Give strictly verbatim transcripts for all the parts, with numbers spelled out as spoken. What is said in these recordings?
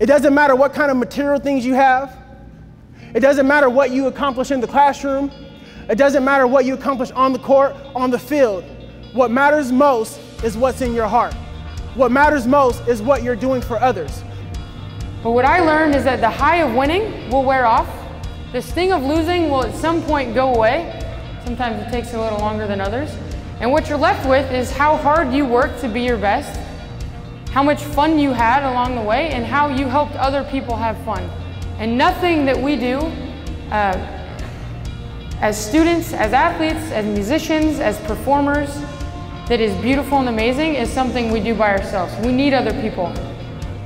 It doesn't matter what kind of material things you have. It doesn't matter what you accomplish in the classroom. It doesn't matter what you accomplish on the court, on the field. What matters most is what's in your heart. What matters most is what you're doing for others. But what I learned is that the high of winning will wear off. The sting of losing will at some point go away. Sometimes it takes a little longer than others. And what you're left with is how hard you worked to be your best, how much fun you had along the way, and how you helped other people have fun. And nothing that we do uh, as students, as athletes, as musicians, as performers, that is beautiful and amazing is something we do by ourselves. We need other people.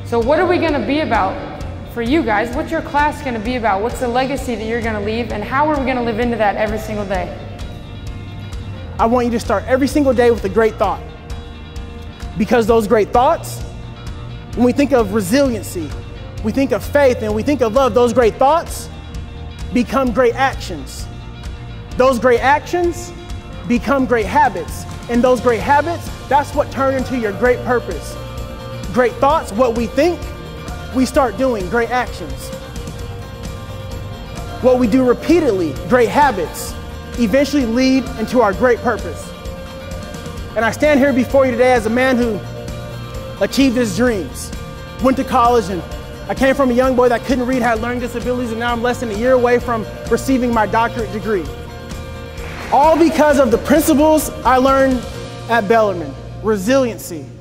So what are we going to be about for you guys? What's your class going to be about? What's the legacy that you're going to leave, and how are we going to live into that every single day? I want you to start every single day with a great thought, because those great thoughts, when we think of resiliency, we think of faith, and we think of love, those great thoughts become great actions. Those great actions become great habits. And those great habits, that's what turn into your great purpose. Great thoughts, what we think, we start doing great actions. What we do repeatedly, great habits, eventually lead into our great purpose. And I stand here before you today as a man who achieved his dreams, went to college, and I came from a young boy that couldn't read, had learning disabilities, and now I'm less than a year away from receiving my doctorate degree. All because of the principles I learned at Bellarmine: resiliency,